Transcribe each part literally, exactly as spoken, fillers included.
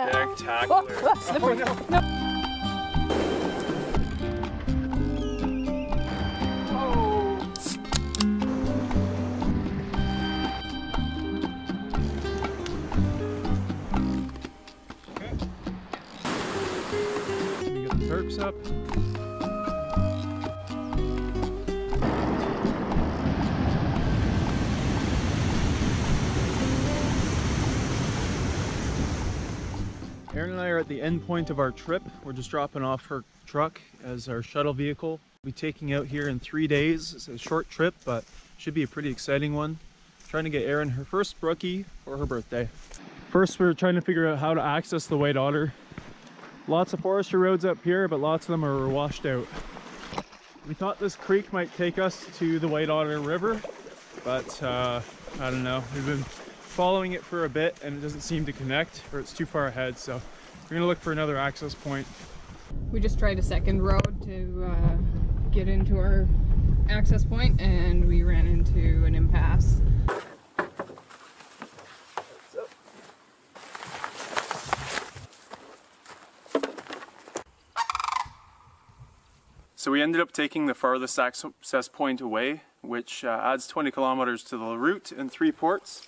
Spectacular. Oh, oh, slippery. Oh, no. No. Up. Erin and I are at the end point of our trip. We're just dropping off her truck as our shuttle vehicle. We'll be taking out here in three days. It's a short trip, but should be a pretty exciting one. I'm trying to get Erin her first brookie for her birthday. First, we we're trying to figure out how to access the White Otter. Lots of forestry roads up here, but lots of them are washed out. We thought this creek might take us to the White Otter River, but uh, I don't know. We've been following it for a bit and it doesn't seem to connect, or it's too far ahead, so we're gonna look for another access point. We just tried a second road to uh, get into our access point and we ran into an impasse. So we ended up taking the farthest access point away, which uh, adds twenty kilometers to the route and three ports.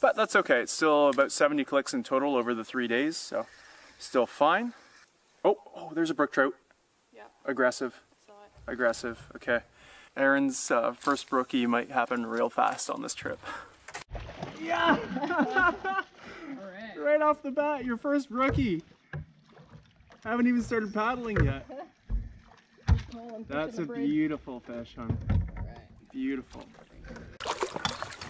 But that's okay, it's still about seventy clicks in total over the three days, so still fine. Oh, oh, there's a brook trout. Yeah. Aggressive. I saw it. Aggressive, okay. Erin's uh, first brookie might happen real fast on this trip. Yeah! All right. Right off the bat, your first brookie. I haven't even started paddling yet. Oh, that's a break. Beautiful fish, huh? Right. Beautiful.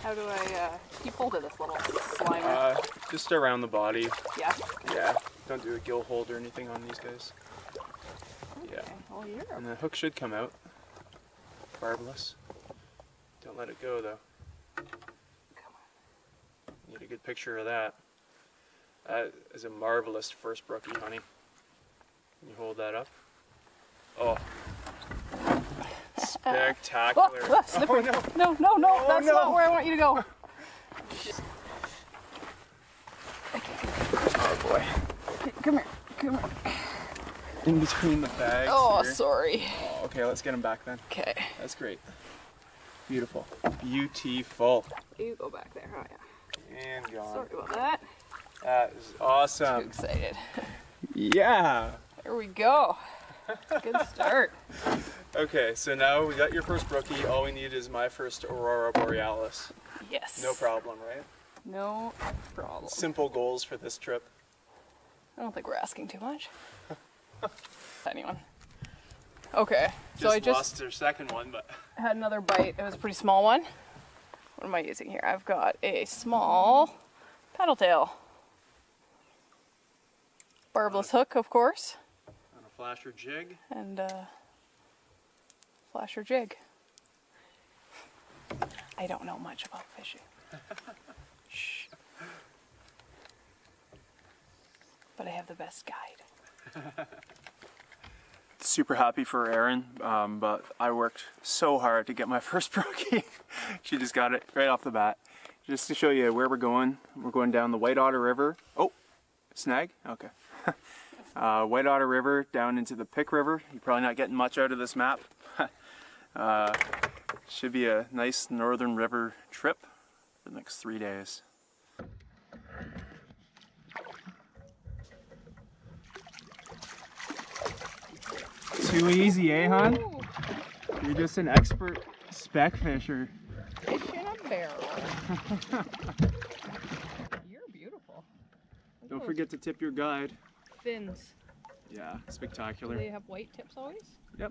How do I uh, keep hold of this little slimer? Uh, just around the body. Yeah? Yeah. Don't do a gill hold or anything on these guys. Okay. Yeah. Well, you're... And the hook should come out. Barbless. Don't let it go, though. Come on. Need a good picture of that. That is a marvelous first brookie, honey. Can you hold that up? Oh. Spectacular. Uh, oh, slippery. Oh, no, no, no, no. Oh, that's no. Not where I want you to go. Oh boy. Okay, come here, come here. In between the bags. Oh, here. Sorry. Oh, okay, let's get him back then. Okay. That's great. Beautiful. Beautiful. You go back there, oh yeah. And gone. Sorry about that. That is awesome. Too excited. Yeah. There we go. Good start. Okay, so now we got your first brookie. All we need is my first Aurora Borealis. Yes. No problem, right? No problem. Simple goals for this trip. I don't think we're asking too much. Anyone? Okay. Just so I lost just their second one, but had another bite. It was a pretty small one. What am I using here? I've got a small paddle tail, barbless hook, of course. Flasher jig. And uh, flasher jig. I don't know much about fishing. Shh. But I have the best guide. Super happy for Erin, um, but I worked so hard to get my first brookie. She just got it right off the bat. Just to show you where we're going, we're going down the White Otter River. Oh, snag? Okay. Uh, White Otter River down into the Pic River. You're probably not getting much out of this map. uh, should be a nice northern river trip for the next three days. Too easy, eh, hon? Ooh. You're just an expert speck fisher. Fish in a barrel. You're beautiful. Look. Don't forget to tip your guide. Fins. Yeah, spectacular. Do they have white tips always? Yep.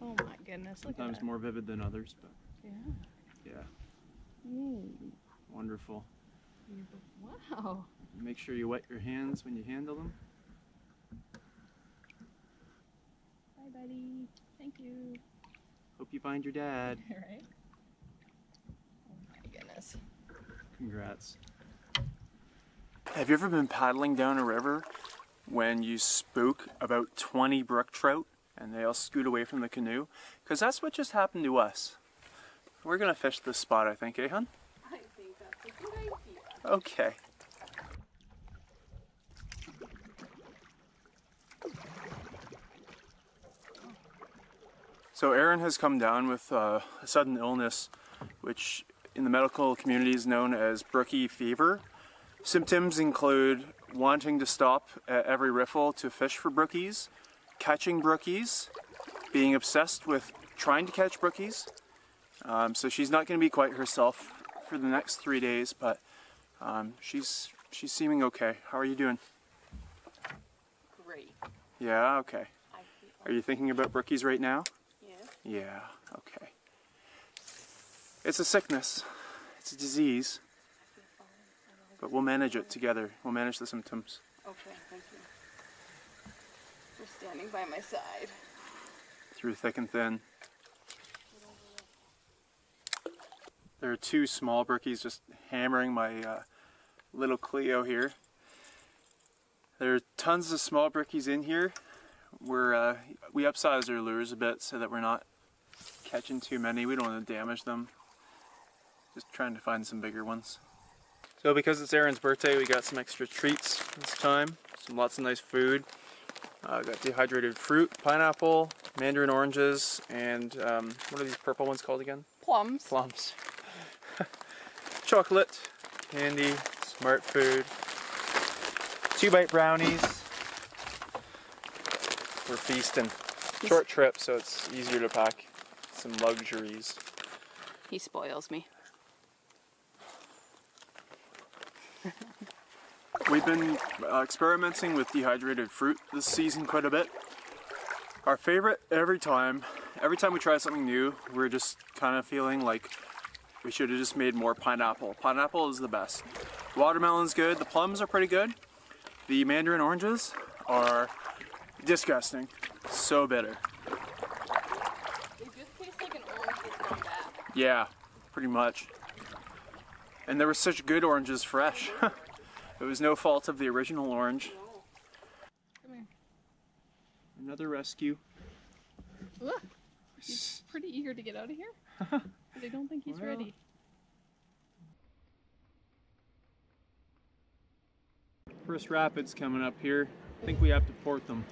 Oh my goodness, look Sometimes at that. More vivid than others, but... Yeah. Yeah. Mm. Wonderful. Wow. Make sure you wet your hands when you handle them. Bye, buddy. Thank you. Hope you find your dad. All right. Oh my goodness. Congrats. Have you ever been paddling down a river when you spook about twenty brook trout and they all scoot away from the canoe? Because that's what just happened to us. We're going to fish this spot, I think, eh, hon? I think that's a good idea. Okay. So Erin has come down with uh, a sudden illness, which in the medical community is known as brookie fever. Symptoms include wanting to stop at every riffle to fish for brookies, catching brookies, being obsessed with trying to catch brookies. Um, so she's not going to be quite herself for the next three days, but um, she's she's seeming okay. How are you doing? Great. Yeah. Okay. Are you thinking about brookies right now? Yeah. Yeah. Okay. It's a sickness. It's a disease. But we'll manage it together. We'll manage the symptoms. Okay, thank you. You're standing by my side. Through thick and thin. There are two small brookies just hammering my uh, little Cleo here. There are tons of small brookies in here. We're, uh, we upsized our lures a bit so that we're not catching too many. We don't want to damage them. Just trying to find some bigger ones. So because it's Erin's birthday, we got some extra treats this time. Some lots of nice food. Uh, got dehydrated fruit, pineapple, mandarin oranges, and um, what are these purple ones called again? Plums. Plums. Chocolate, candy, smart food, two bite brownies. We're feasting. Short trip, so it's easier to pack some luxuries. He spoils me. We've been uh, experimenting with dehydrated fruit this season quite a bit. Our favorite every time, every time we try something new, we're just kind of feeling like we should have just made more pineapple. Pineapple is the best. Watermelon's good, the plums are pretty good. The mandarin oranges are disgusting. So bitter. They just taste like an orange that's come back. Yeah, pretty much. And there were such good oranges fresh. It was no fault of the original orange. Come here. Another rescue. Look, he's pretty eager to get out of here. But I don't think he's well. ready. First rapids coming up here. I think we have to port them.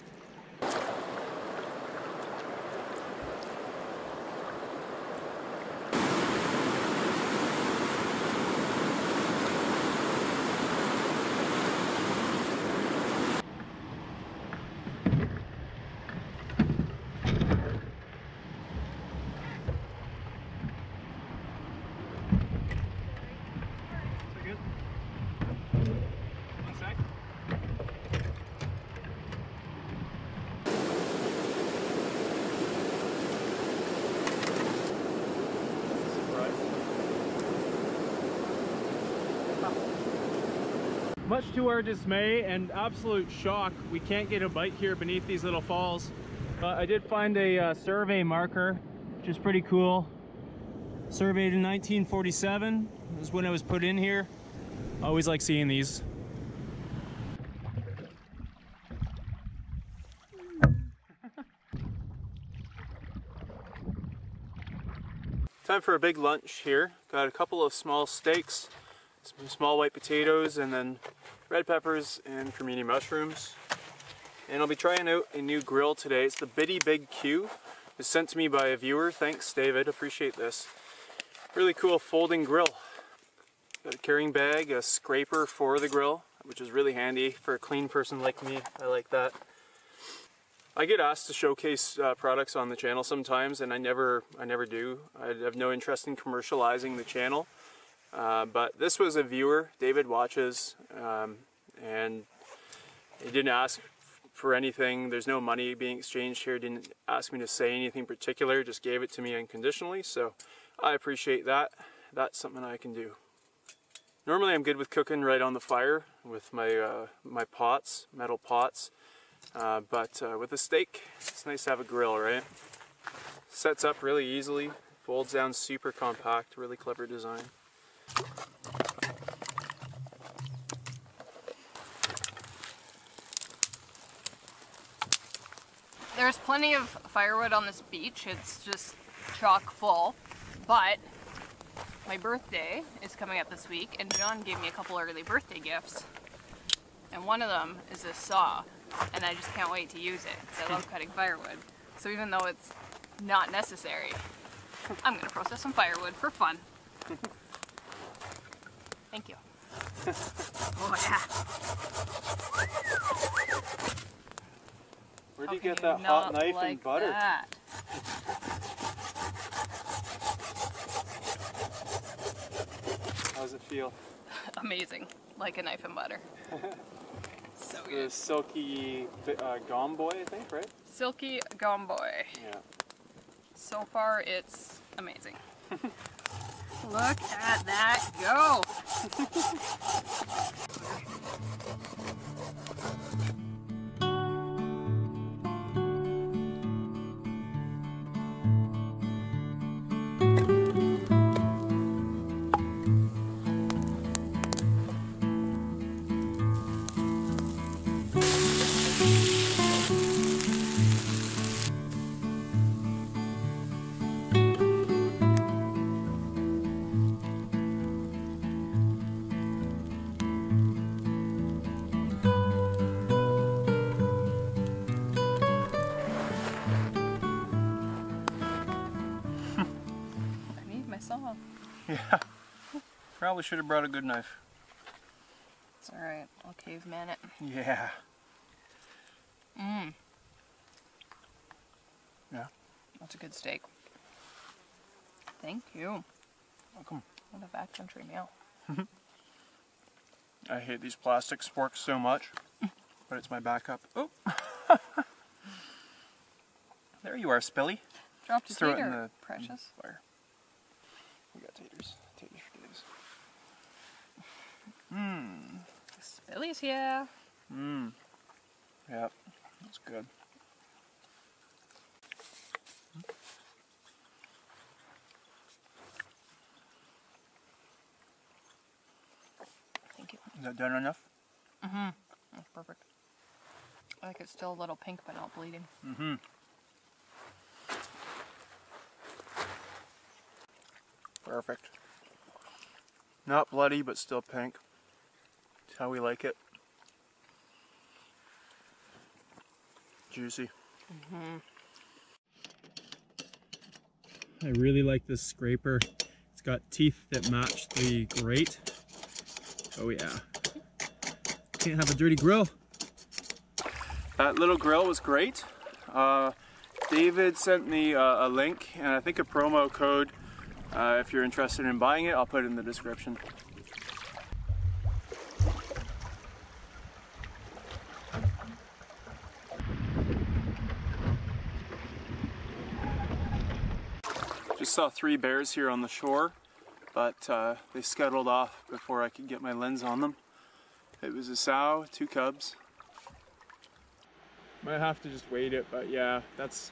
Much to our dismay and absolute shock, we can't get a bite here beneath these little falls. Uh, I did find a uh, survey marker, which is pretty cool. Surveyed in nineteen forty-seven, is when it was put in here. I always like seeing these. Time for a big lunch here. Got a couple of small steaks, some small white potatoes, and then red peppers and cremini mushrooms. And I'll be trying out a new grill today. It's the Bitty Big Q. It was sent to me by a viewer. Thanks, David. Appreciate this. Really cool folding grill. Got a carrying bag, a scraper for the grill, which is really handy for a clean person like me. I like that. I get asked to showcase uh, products on the channel sometimes, and I never, I never do. I have no interest in commercializing the channel. Uh, but this was a viewer, David Watches, um, and he didn't ask for anything. There's no money being exchanged here. Didn't ask me to say anything particular, just gave it to me unconditionally, so I appreciate that. That's something I can do. Normally I'm good with cooking right on the fire with my, uh, my pots, metal pots, uh, but uh, with a steak, it's nice to have a grill, right? Sets up really easily, folds down super compact, really clever design. There's plenty of firewood on this beach. It's just chock full, but my birthday is coming up this week and John gave me a couple early birthday gifts, and one of them is this saw, and I just can't wait to use it because I love cutting firewood. So even though it's not necessary. I'm gonna process some firewood for fun. Thank you. Oh yeah. Where do you get that hot knife like and butter? That? How does it feel? Amazing, like a knife and butter. So good. The silky uh, gomboy, I think, right? Silky gomboy. Yeah. So far, it's amazing. Look at that go! Yeah, probably should have brought a good knife. It's alright, I'll caveman it. Yeah. Mmm. Yeah? That's a good steak. Thank you. Welcome. What a backcountry meal. I hate these plastic sporks so much, but it's my backup. Oh! There you are, Spilly. Dropped your tater, in the precious. Fire. We got taters. Taters for days. Mmm. Spilly's here. Mmm. Yep. That's good. Thank you. Is that done enough? Mm-hmm. That's perfect. I think it's still a little pink, but not bleeding. Mm-hmm. Perfect. Not bloody, but still pink. That's how we like it. Juicy. Mm-hmm. I really like this scraper. It's got teeth that match the grate. Oh yeah. Can't have a dirty grill. That little grill was great. Uh, David sent me uh, a link and I think a promo code. Uh, if you're interested in buying it, I'll put it in the description. Just saw three bears here on the shore, but uh, they scuttled off before I could get my lens on them. It was a sow, two cubs. Might have to just wait it, but yeah, that's,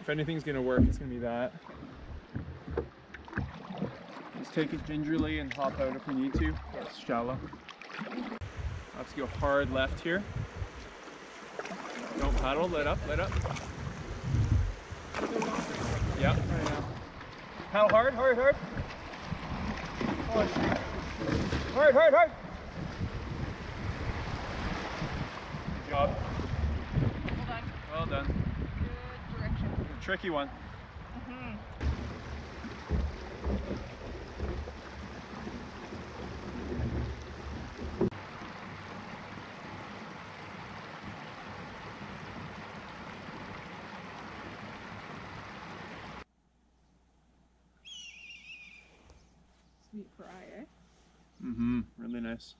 if anything's gonna work, it's gonna be that. Take it gingerly and hop out if we need to. It's shallow. I have to go hard left here. Don't paddle, let up, let up. Yeah, right now. Paddle hard, hard, hard. Hard, hard, hard. Good job. Well done. Well done. Good direction. A tricky one. Mm-hmm, really nice.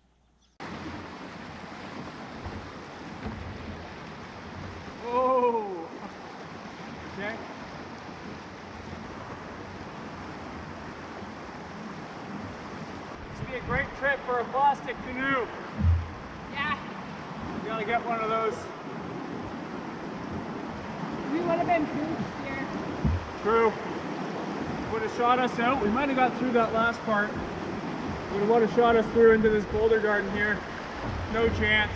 Whoa! Okay. This would be a great trip for a plastic canoe. Yeah. You gotta get one of those. We would have been pooped here. True. Would have shot us out. We might have got through that last part. We would have shot us through into this boulder garden here. No chance.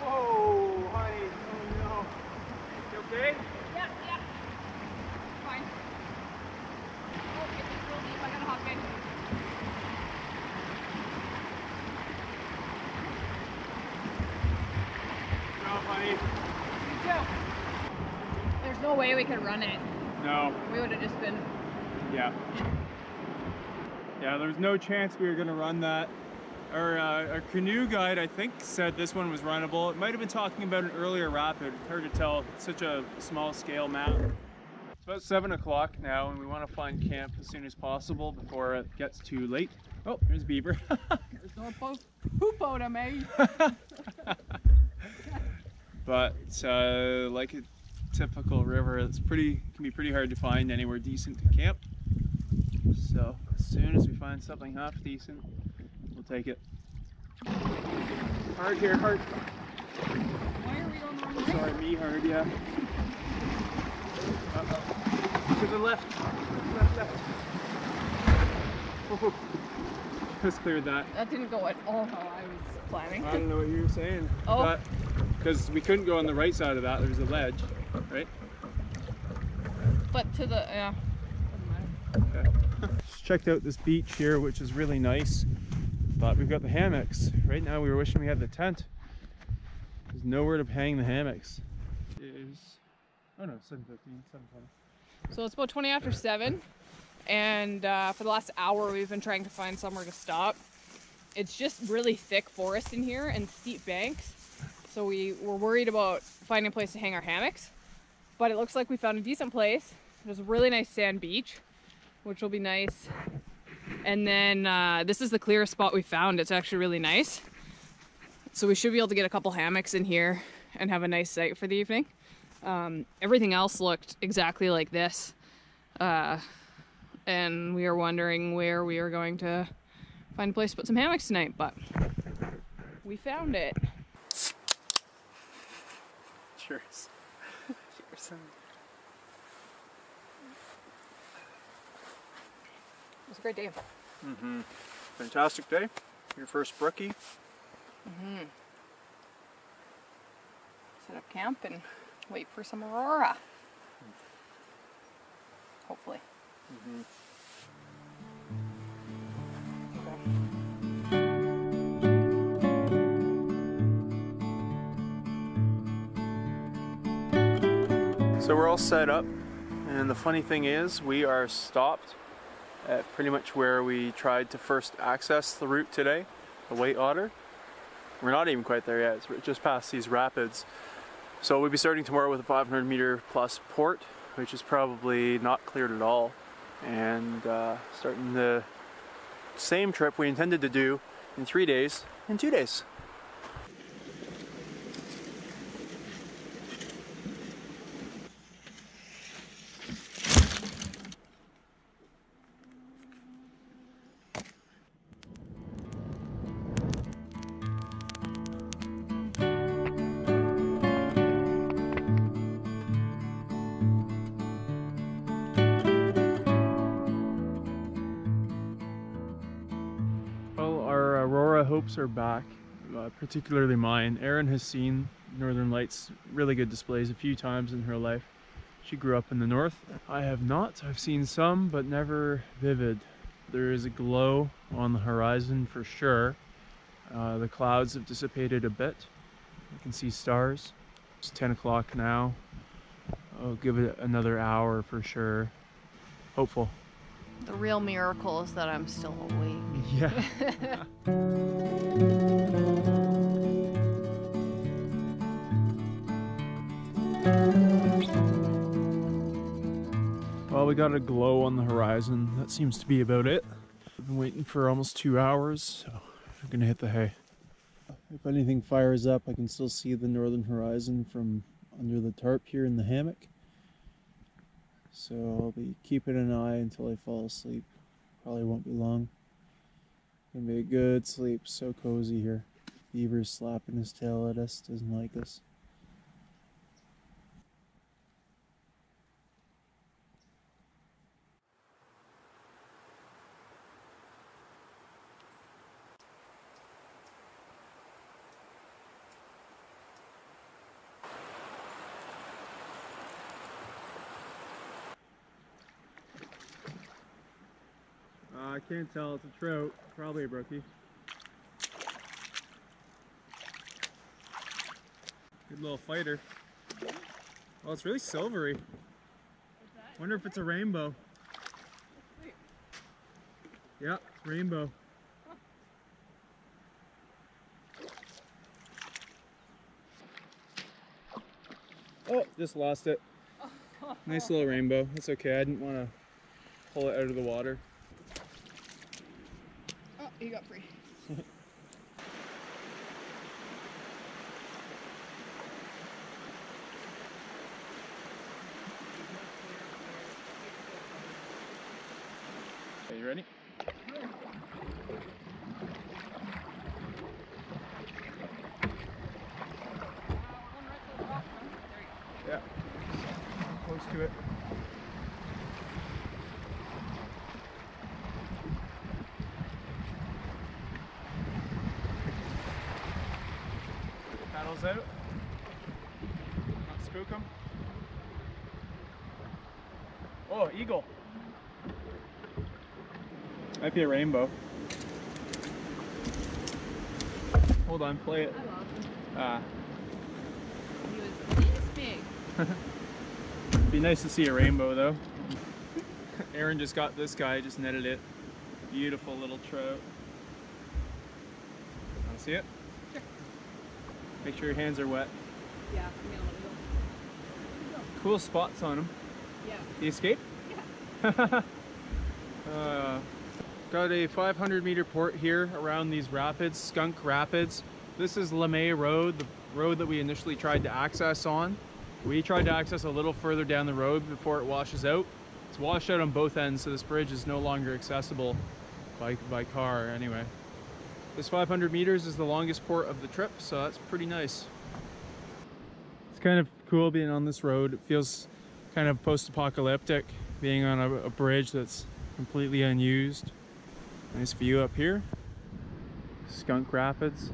Whoa, honey. Oh no. You okay? Yeah, yeah. Fine. Oh, it's real deep. I gotta hop in. Good job, honey. way we could run it. No. We would have just been... Yeah. Yeah, there was no chance we were going to run that. Our, uh, our canoe guide, I think, said this one was runnable. It might have been talking about an earlier rapid. It's hard to tell. It's such a small-scale map. It's about seven o'clock now, and we want to find camp as soon as possible before it gets too late. Oh, there's Beaver. There's no poop out of me. But uh, like a typical river, it's pretty can be pretty hard to find anywhere decent to camp. So as soon as we find something half decent, we'll take it. Hard here, hard. Why are we on the wrong way? Sorry, me hard, yeah. Uh-oh. To the left. Left, left. Oh, just cleared that. That didn't go at all how I was planning. I don't know what you were saying. Oh. Because we couldn't go on the right side of that. There's a ledge, right? But to the, yeah. Doesn't matter. Okay. Just checked out this beach here, which is really nice. But we've got the hammocks. Right now we were wishing we had the tent. There's nowhere to hang the hammocks. There's... Oh no, seven fifteen, seven twenty. So it's about twenty after seven, and uh, for the last hour we've been trying to find somewhere to stop. It's just really thick forest in here and steep banks, so we were worried about finding a place to hang our hammocks. But it looks like we found a decent place. There's a really nice sand beach, which will be nice. And then uh, this is the clearest spot we found. It's actually really nice. So we should be able to get a couple hammocks in here and have a nice site for the evening. Um, everything else looked exactly like this, uh, and we were wondering where we were going to find a place to put some hammocks tonight, but we found it. Cheers. Cheers. It was a great day. Mm-hmm. Fantastic day. Your first brookie. Mm-hmm. Set up camp and wait for some aurora. Hopefully. Mm-hmm. So we're all set up, and the funny thing is we are stopped at pretty much where we tried to first access the route today, the White Otter. We're not even quite there yet, it's just past these rapids. So we'll be starting tomorrow with a five hundred meter plus port, which is probably not cleared at all. And uh, starting the same trip we intended to do in three days in two days. Hopes are back, uh, particularly mine. Erin has seen Northern Lights really good displays a few times in her life. She grew up in the north. I have not. I've seen some, but never vivid. There is a glow on the horizon for sure. Uh, the clouds have dissipated a bit. You can see stars. It's ten o'clock now. I'll give it another hour for sure. Hopeful. The real miracle is that I'm still awake. Yeah. Well, we got a glow on the horizon. That seems to be about it. I've been waiting for almost two hours, so I'm gonna hit the hay. If anything fires up, I can still see the northern horizon from under the tarp here in the hammock. So I'll be keeping an eye until I fall asleep. Probably won't be long. Gonna be a good sleep, so cozy here. Beaver's slapping his tail at us, doesn't like us. I can't tell, it's a trout, probably a brookie. Good little fighter. Well, it's really silvery. Wonder if it's a rainbow. Wait. Yeah, it's rainbow. Huh. Oh, just lost it. Nice little rainbow. That's okay. I didn't want to pull it out of the water. Oh, you got free. Are you ready? Yeah. Close to it. Paddles out. Not spook them. Oh, eagle. Might be a rainbow. Hold on, play it. Ah. He was this big. Be nice to see a rainbow though. Erin just got this guy, just netted it. Beautiful little trout. Wanna see it? Sure. Make sure your hands are wet. Yeah, I'm gonna let it go. Cool spots on him. Yeah. He escaped? Yeah. uh, Got a five hundred meter port here around these rapids, Skunk Rapids. This is LeMay Road, the road that we initially tried to access on. We tried to access a little further down the road before it washes out. It's washed out on both ends, so this bridge is no longer accessible by, by car anyway. This five hundred meters is the longest port of the trip, so that's pretty nice. It's kind of cool being on this road. It feels kind of post-apocalyptic, being on a, a bridge that's completely unused. Nice view up here, Skunk Rapids.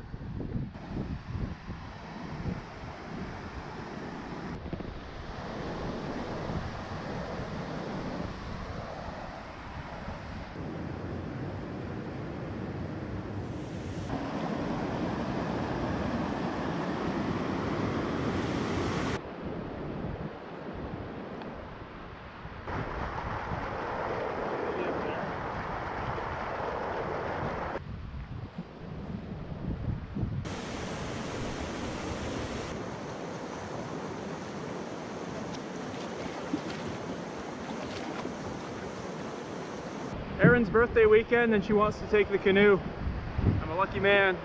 Erin's birthday weekend and she wants to take the canoe. I'm a lucky man.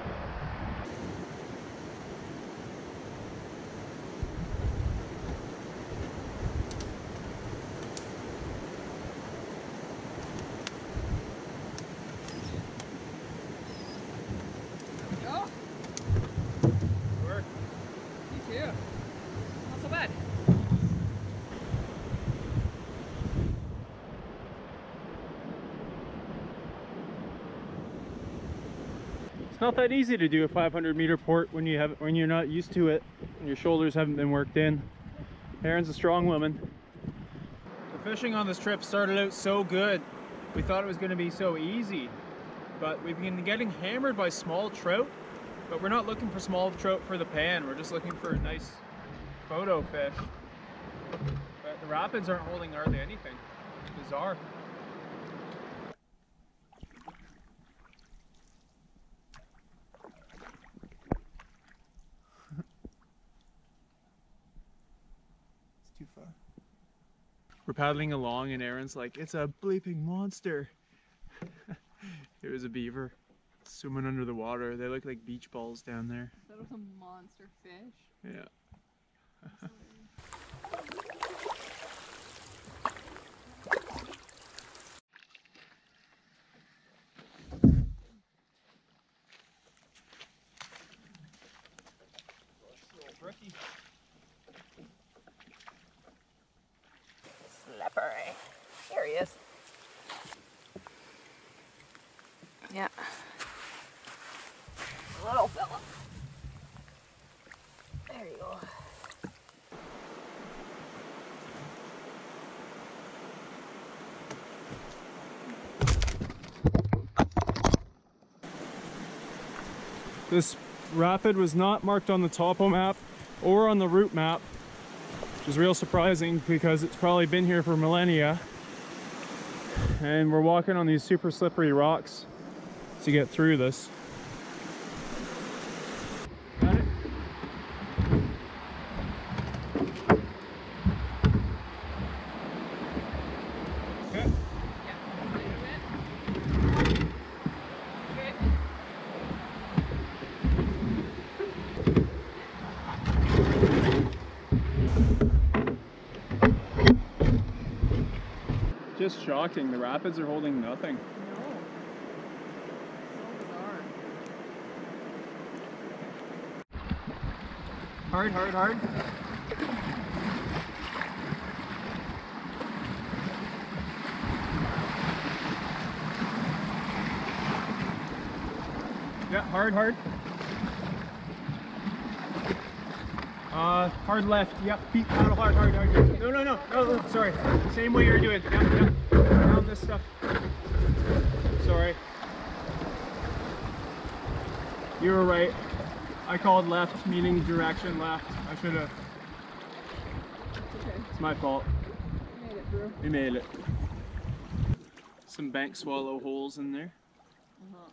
Go. Work. You too. Not so bad. Not that easy to do a five hundred meter port when you have when you're not used to it and your shoulders haven't been worked in. Erin's a strong woman. The fishing on this trip started out so good. We thought it was going to be so easy, but we've been getting hammered by small trout. But we're not looking for small trout for the pan. We're just looking for a nice photo fish. But the rapids aren't holding hardly anything. It's bizarre. We're paddling along and Erin's like, it's a bleeping monster. It was a beaver swimming under the water. They look like beach balls down there. That was a monster fish. Yeah. Yeah. Little fella. There you go. This rapid was not marked on the topo map or on the route map. which is real surprising because it's probably been here for millennia. And we're walking on these super slippery rocks to get through this. Just shocking, the rapids are holding nothing. No. So bizarre. Hard, hard, hard. Yeah, hard, hard. Uh, hard left, yep, feet paddle hard, hard, hard, hard. No, no, no, no, no, sorry. Same way you're doing, yep, yep, around this stuff. Sorry. You were right. I called left, meaning direction left. I should have. Okay. It's my fault. We made it, bro. We made it. Some bank swallow holes in there. Uh-huh.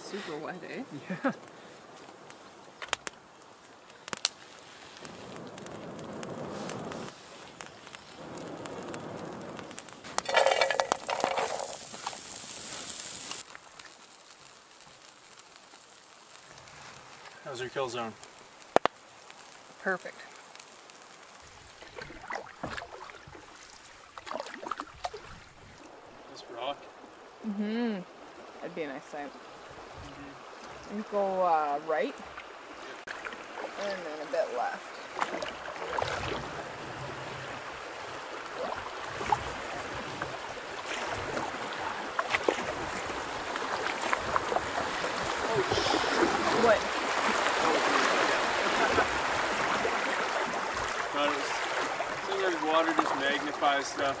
Super wet, eh? Yeah. How's your kill zone? Perfect. This rock? Mm-hmm. That'd be a nice sight. And go uh, right, and then a bit left. What? Thought it was, it seems like water just magnifies stuff.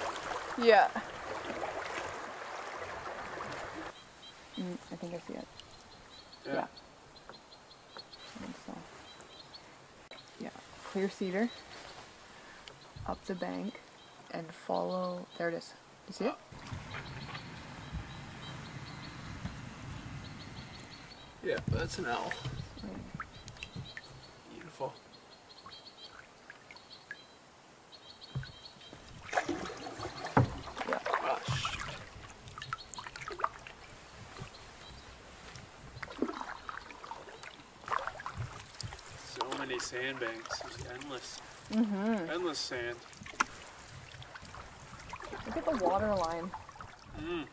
Yeah. Mm, I think I see it. Yeah. yeah. I think so. Yeah. Clear cedar. Up the bank and follow. There it is. You see it? Yeah, that's an owl. Mm. Beautiful. Yeah. Oh, shoot. Sandbanks, it's endless, mm-hmm. endless sand. Look at the water line. Mm.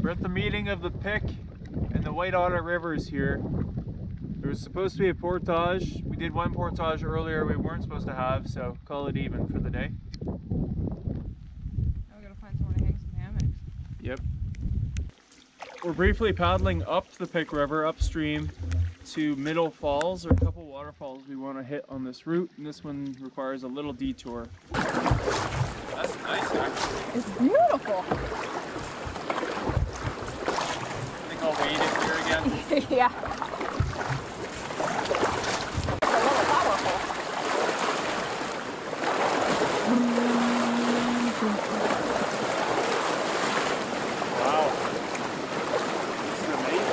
We're at the meeting of the Pic and the White Otter Rivers here. There was supposed to be a portage. We did one portage earlier we weren't supposed to have, so call it even for the day. Now we gotta find somewhere to hang some hammocks. Yep. We're briefly paddling up the Pic River, upstream to Middle Falls. There are a couple waterfalls we want to hit on this route, and this one requires a little detour. That's nice, actually. It's beautiful. I'll wade it here again. Yeah. It's a little powerful. Wow. This is amazing.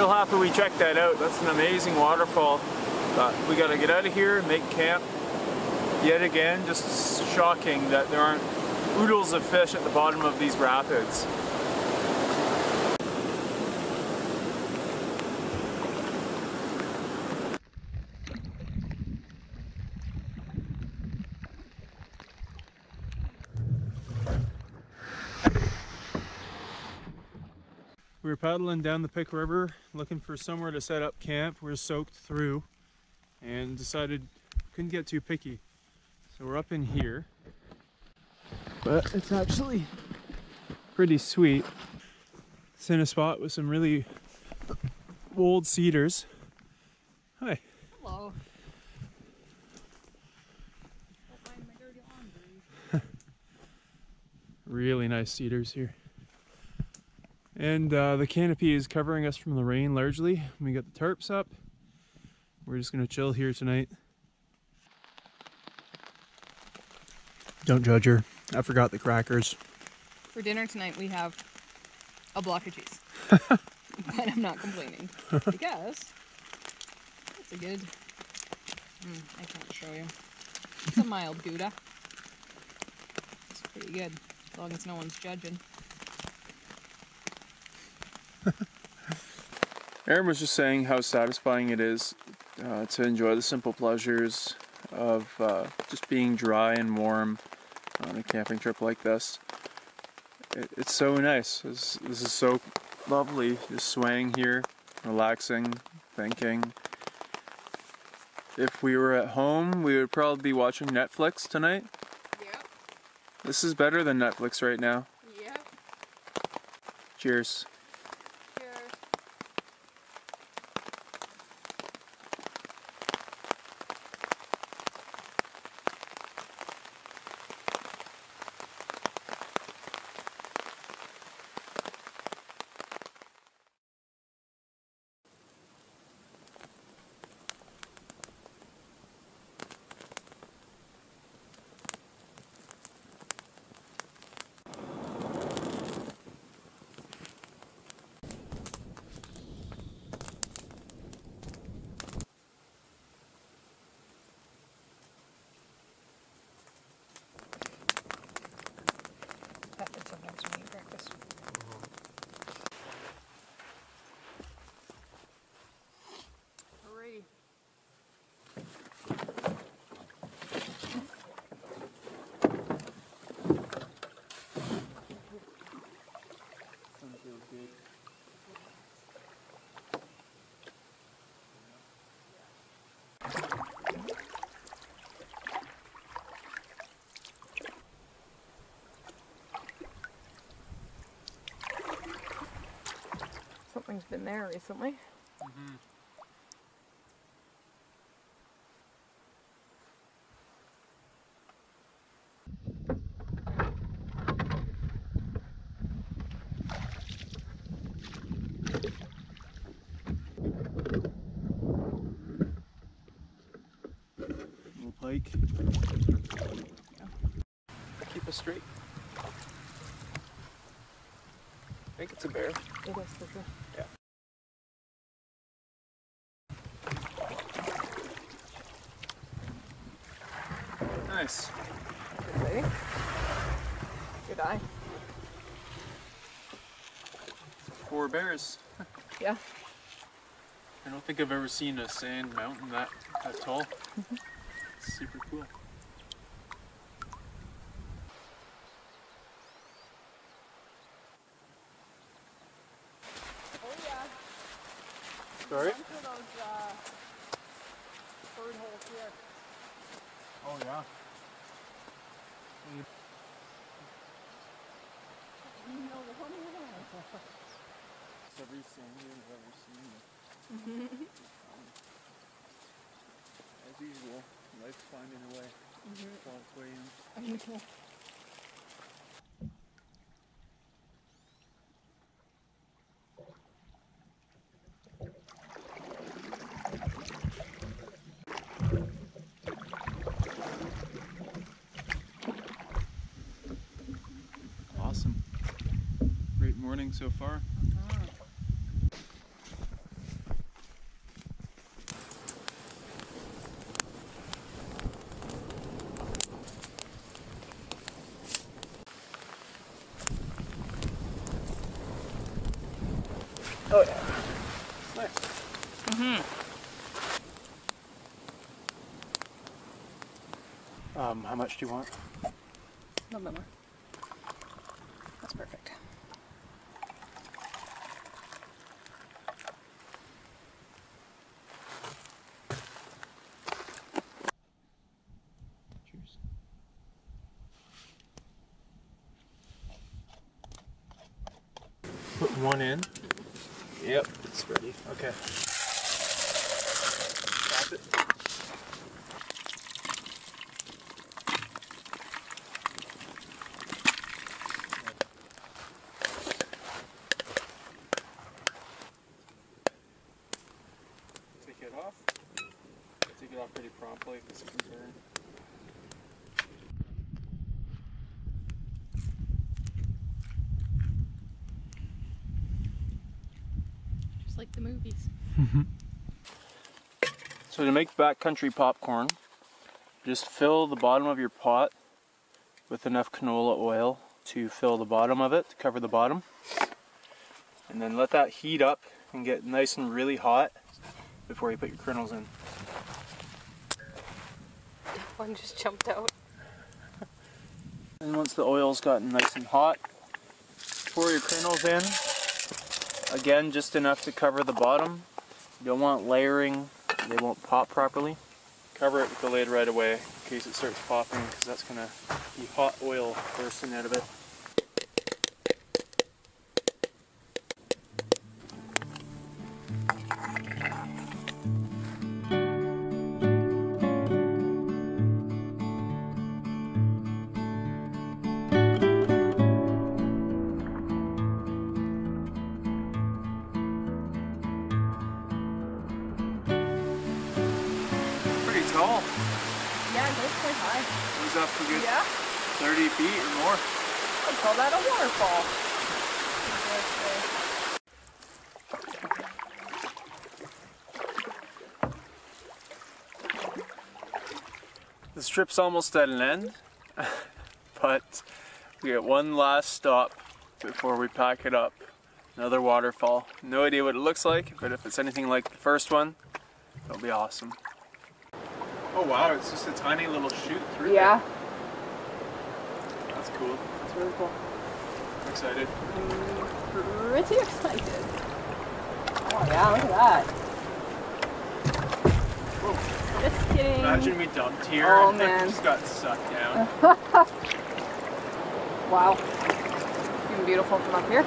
real happy we checked that out. That's an amazing waterfall. But we got to get out of here and make camp. Yet again, just shocking that there aren't oodles of fish at the bottom of these rapids. We were paddling down the Pic River looking for somewhere to set up camp. We were soaked through and decided couldn't get too picky. So we're up in here, but it's actually pretty sweet. It's in a spot with some really old cedars. Hi. Hello. Don't mind my dirty laundry. Really nice cedars here. And uh, the canopy is covering us from the rain largely. We got the tarps up. We're just gonna chill here tonight. Don't judge her. I forgot the crackers. For dinner tonight we have a block of cheese. But I'm not complaining because it's a good, mm, I can't show you. It's a mild Gouda. It's pretty good as long as no one's judging. Erin was just saying how satisfying it is uh, to enjoy the simple pleasures of uh, just being dry and warm on a camping trip like this. It, it's so nice. This, this is so lovely, just swaying here, relaxing, thinking. If we were at home, we would probably be watching Netflix tonight. Yep. This is better than Netflix right now. Yep. Cheers. Something's been there recently. Mm-hmm. Little pike. Keep us straight. I think it's a bear. It is for sure. Yeah. Nice. Good, Good eye. Four bears. Yeah. I don't think I've ever seen a sand mountain that, that tall. Mm-hmm. It's super cool. Sorry? Those, uh, bird holes here. Oh yeah. Every sand you've ever seen. As usual, life's finding a way. Mm-hmm. It's all way in. Awesome. Great morning so far. Uh-huh. Oh yeah. It's nice. Mm-hmm. Um, how much do you want? A little bit more. That's perfect. Put one in. Yep, it's ready. Okay. Drop it. Take it off. Take it off pretty promptly if it's a concern. Like the movies. So to make backcountry popcorn, just fill the bottom of your pot with enough canola oil to fill the bottom of it, to cover the bottom, and then let that heat up and get nice and really hot before you put your kernels in. That one just jumped out. And once the oil's gotten nice and hot, pour your kernels in. Again, just enough to cover the bottom. You don't want layering, they won't pop properly. Cover it with the lid right away in case it starts popping, because that's going to be hot oil bursting out of it. Tall. Yeah, it goes quite high. It was up a good yeah. thirty feet or more. I'd call that a waterfall. This trip's almost at an end, but we get one last stop before we pack it up. Another waterfall. No idea what it looks like, but if it's anything like the first one, it'll be awesome. Oh wow, it's just a tiny little chute through. Yeah. There. That's cool. That's really cool. I'm excited. I'm pretty excited. Oh yeah, look at that. Whoa. Just kidding. Imagine we dumped here oh, and then just got sucked down. Wow. It's even beautiful from up here.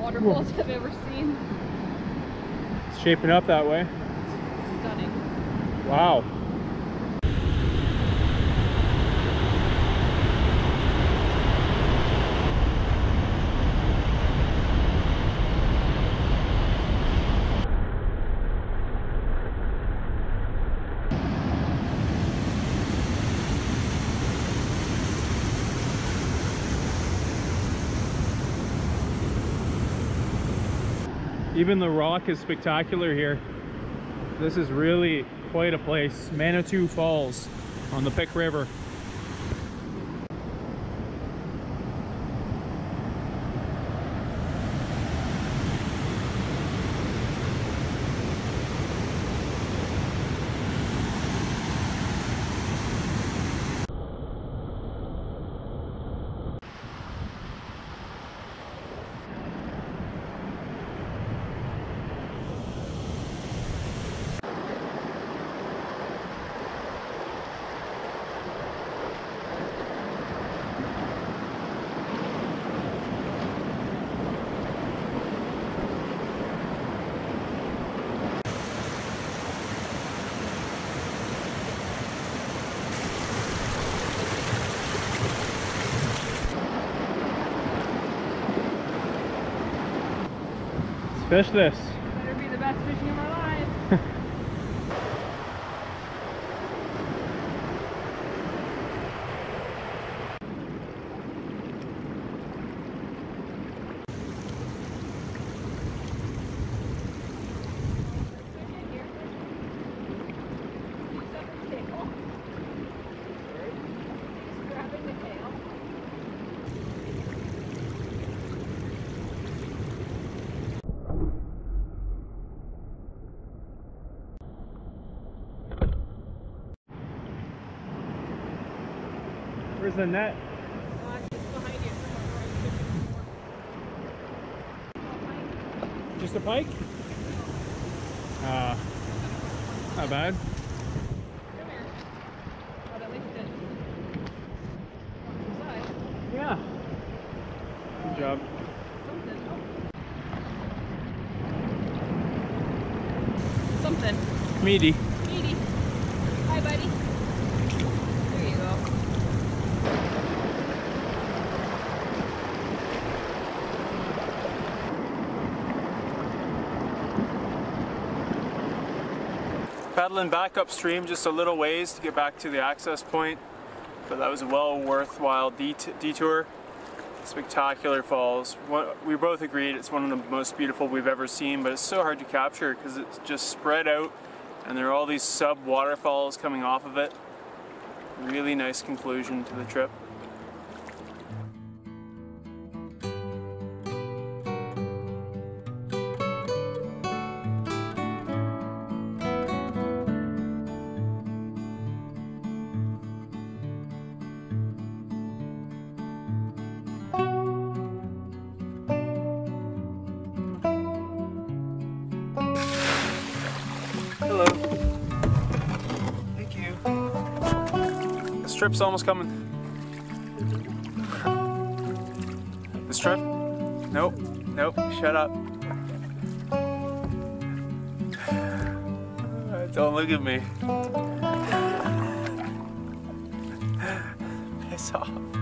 Waterfalls I've ever seen. It's shaping up that way. It's stunning. Wow. Even the rock is spectacular here. This is really quite a place. Manitou Falls on the Pic River. Fish this. Better be the best fishing of my life. Where's the net? Uh, it's behind you. Just a pike? Uh, not bad. Come here. Oh, that makes sense. Yeah. Good job. Something. Oh. Something. Meaty. Meaty. Hi, buddy. There you go. Paddling back upstream just a little ways to get back to the access point, but that was a well worthwhile detour. Spectacular falls. We both agreed it's one of the most beautiful we've ever seen, but it's so hard to capture because it's just spread out and there are all these sub waterfalls coming off of it. Really nice conclusion to the trip. The strip's almost coming. The strip? Nope, nope, shut up. Don't look at me. Piss off.